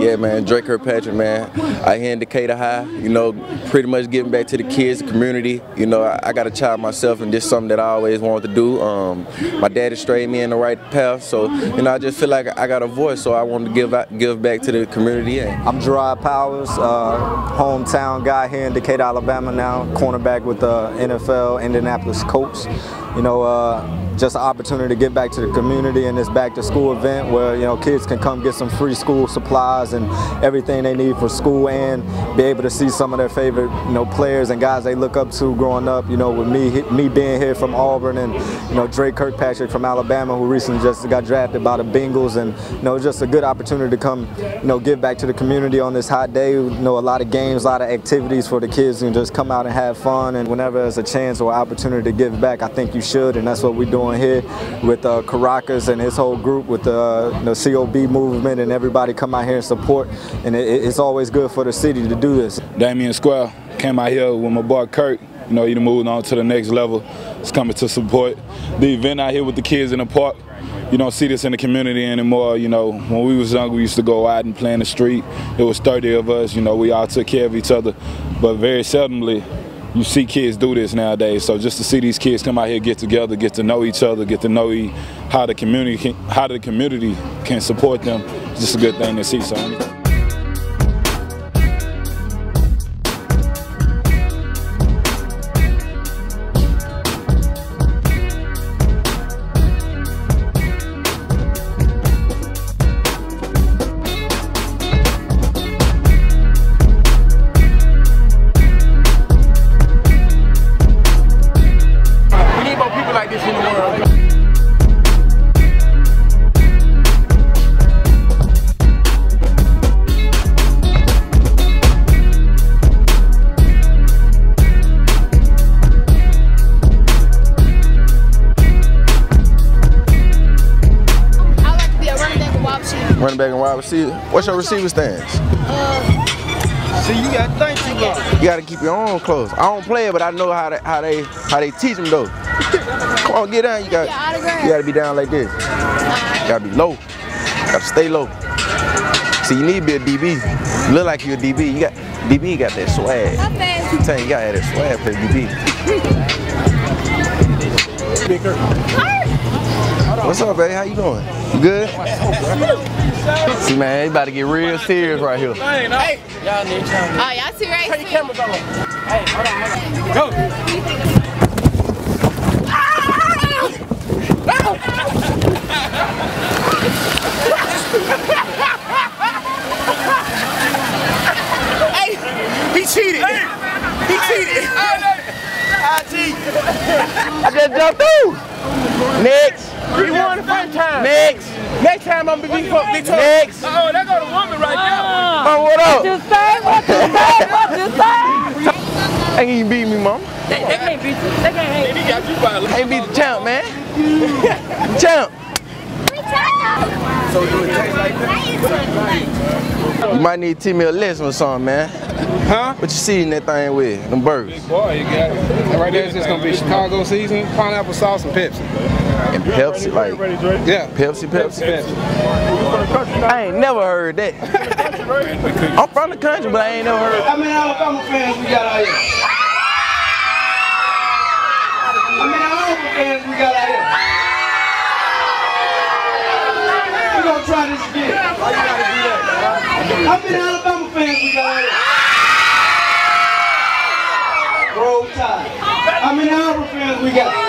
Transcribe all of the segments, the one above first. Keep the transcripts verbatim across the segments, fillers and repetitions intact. Yeah, man, Dre Kirkpatrick, man. I here in Decatur High, you know, pretty much giving back to the kids, the community. You know, I, I got a child myself, and this is something that I always wanted to do. Um, my daddy strayed me in the right path, so, you know, I just feel like I got a voice, so I wanted to give out, give back to the community. Yeah. I'm Jerraud Powers, uh, hometown guy here in Decatur, Alabama now, cornerback with the N F L, Indianapolis Colts. You know, uh, just an opportunity to give back to the community in this back-to-school event where, you know, kids can come get some free school supplies and everything they need for school and be able to see some of their favorite, you know, players and guys they look up to growing up, you know, with me me being here from Auburn and, you know, Dre Kirkpatrick from Alabama, who recently just got drafted by the Bengals. And, you know, just a good opportunity to come, you know, give back to the community on this hot day. You know, a lot of games, a lot of activities for the kids and just come out and have fun. And whenever there's a chance or opportunity to give back, I think you should, and that's what we're doing here with uh, Caracas and his whole group with uh, the C O B movement, and everybody come out here and support, and it, it's always good for the city to do this. Damion Square came out here with my boy Kirk. You know, he moved on to the next level. He's coming to support the event out here with the kids in the park. You don't see this in the community anymore. You know, when we was young, we used to go out and play in the street. It was thirty of us. You know, we all took care of each other, but very seldomly you see kids do this nowadays. So just to see these kids come out here, get together, get to know each other, get to know e how the community can, how the community can support them, it's just a good thing to see. So. Running back and wide receiver. What's your receiver stance? Uh, See, you gotta think too much. You gotta keep your arm close. I don't play it, but I know how they how they how they teach them though. Come on, get down. You got you gotta be down like this. You gotta be low. You gotta stay low. See, you need to be a D B. You look like you're a D B. You got D B got that swag. I'm telling you, you gotta have that swag for D B. Bigger. What's up, baby? How you doing? You good? See, man, about to get real serious right here. Hey, y'all need camera. Oh, y'all see right here. Turn your cameras on. Hey, hold on, hold on. Go. Ah! Hey, he cheated. He cheated. I cheat. I just jumped through. Next. We won the first time. Next. Next time I'm gonna be fucked. Next. Uh oh, that got a woman right there. Uh, oh, what up? What you say? What you say? What you say? They ain't beat me, mom. They, they can't beat you. They can't. They got you by a little. They beat the champ, man. Champ. So do it taste like that? You might need to teach me a lesson or something, man. Huh? What you season that thing with? Them burgers. Big boy, you got it. Right there, it's just gonna be Chicago season, pineapple sauce, and Pepsi. And Pepsi, like, yeah. Pepsi, Pepsi, Pepsi. I ain't never heard that. I'm from the country, but I ain't never heard that. How many Alabama fans we got out here? How many Alabama fans we got out here? We gonna try this again. Why you gotta do that? How many Alabama fans we got out here? Roll Tide. How many Alabama fans we got out here?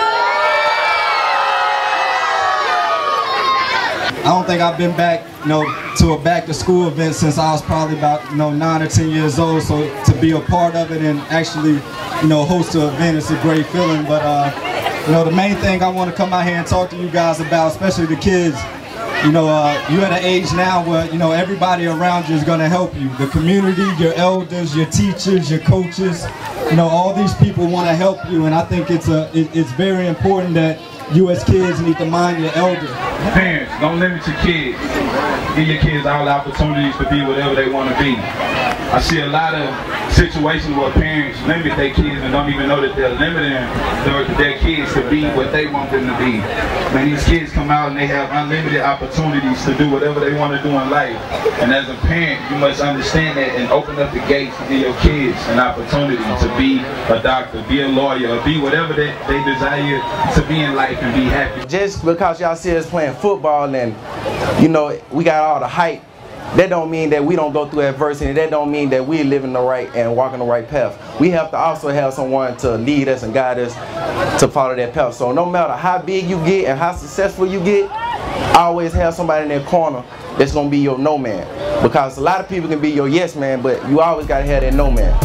I don't think I've been back, you know, to a back-to-school event since I was probably about, you know, nine or ten years old. So to be a part of it and actually, you know, host an event is a great feeling. But uh, you know, the main thing I want to come out here and talk to you guys about, especially the kids, you know, uh, you're at an age now where, you know, everybody around you is going to help you. The community, your elders, your teachers, your coaches, you know, all these people want to help you, and I think it's a, it, it's very important that you as kids need to mind your elders. Parents, don't limit your kids. Give your kids all the opportunities to be whatever they want to be. I see a lot of situations where parents limit their kids and don't even know that they're limiting their, their kids to be what they want them to be. When these kids come out and they have unlimited opportunities to do whatever they want to do in life, and as a parent, you must understand that and open up the gates to give your kids an opportunity to be a doctor, be a lawyer, or be whatever that they desire to be in life and be happy. Just because y'all see us playing football and, you know, we got all the hype, that don't mean that we don't go through adversity. That don't mean that we're living the right and walking the right path. We have to also have someone to lead us and guide us to follow that path. So no matter how big you get and how successful you get, always have somebody in that corner that's going to be your no man. Because a lot of people can be your yes man, but you always got to have that no man.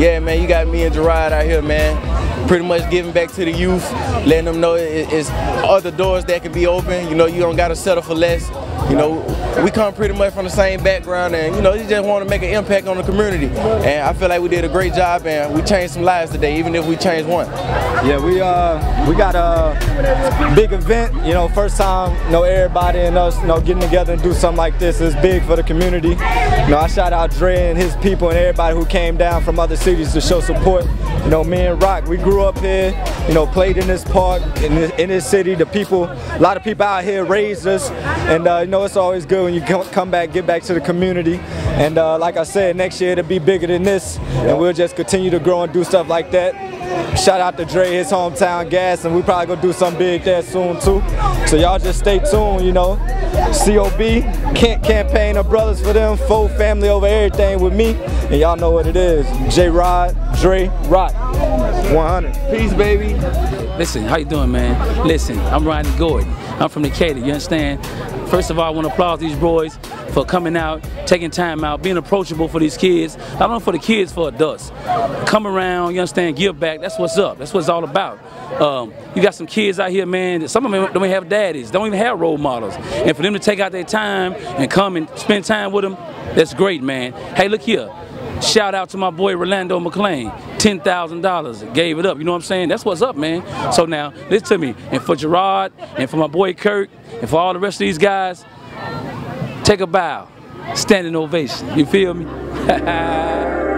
Yeah, man, you got me and Jerraud out here, man. Pretty much giving back to the youth, letting them know it, it's other doors that can be open. You know, you don't gotta settle for less. You know, we come pretty much from the same background, and you know, you just want to make an impact on the community. And I feel like we did a great job, and we changed some lives today, even if we changed one. Yeah, we uh, we got a big event. You know, first time, you know, everybody and us, you know, getting together and do something like this is big for the community. You know, I shout out Dre and his people and everybody who came down from other cities to show support. You know, me and Rock, we grew up here. You know, played in this park, in this, in this city. The people, a lot of people out here raised us, and uh, you know, it's always good when you come back, get back to the community. And uh, like I said, next year it'll be bigger than this, and we'll just continue to grow and do stuff like that. Shout out to Dre, his hometown, Gas, and we probably gonna do something big there soon too. So y'all just stay tuned, you know. C O B, can't campaign of brothers for them, full family over everything with me, and y'all know what it is. Jerraud, Dre, Rock, one hundred. Peace, baby. Listen, how you doing, man? Listen, I'm Rodney Gordon. I'm from Decatur, you understand? First of all, I want to applaud these boys for coming out, taking time out, being approachable for these kids. Not only for the kids, for adults. Come around, you understand, give back. That's what's up. That's what it's all about. Um, you got some kids out here, man, that some of them don't even have daddies, don't even have role models. And for them to take out their time and come and spend time with them, that's great, man. Hey, look here. Shout out to my boy Rolando McClain, ten thousand dollars, gave it up, you know what I'm saying? That's what's up, man. So now, listen to me, and for Jerraud, and for my boy Kirk, and for all the rest of these guys, take a bow, standing ovation, you feel me?